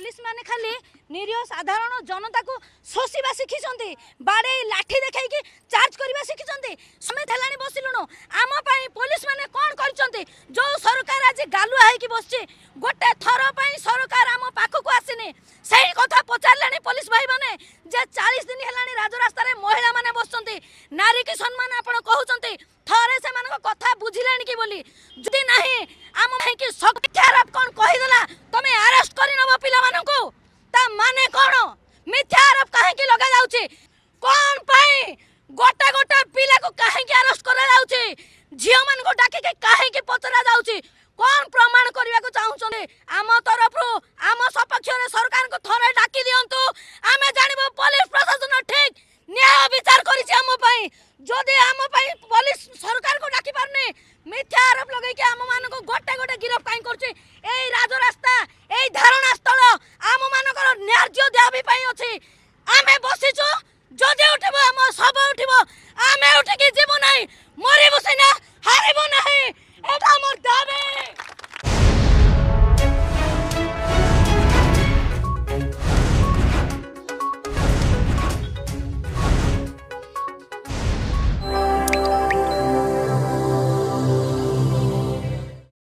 police माने खाली निरीह साधारण जनता को शोषा शिखिं बाड़े लाठी देखिए चार्ज करवा शिखिं समेत है बसिलुणु आमपाई पुलिस मैंने कौन कर जो सरकार आज गालुआ हो बस गोटे थरपाई सरकार आम पाखक आसनी से कथा पचारे पुलिस भाई मैंने जे 40 दिन है राजरास्त महिला मैंने बस नारी की सम्मान आप कहते थे से कथा बुझिला कि बोली जदि ना आम भाई सख्तियार कौन कहीदेला तुम्हें आरेस्ट कर माने कौन मिथ्या आरोप कहीं लगा जाउछे कौन पाई गोटा गोटा पिला को कहीं अरेस्ट करा जाउछे झियो मान को डाके के कहीं पचरा जाउछे कौन प्रमाण करबा को चाहउछने आम तरफ रो आम सपक्ष रे सरकार को थरे डाकी दियंतु आमे जानिबो पुलिस प्रशासन ठीक न्याय विचार करिसि आम पाई जदि आम पाई पुलिस सरकार को डाकी पारने मिथ्या आरोप लगे के आम मान को गोटा गोटा गिरफ्त काई करछे ए राज रास्ता ए धारणा स्थल आम मान को न्याय देबी पाई अछि आमे बसिचो जदि उठबो आम सब उठबो आमे उठि के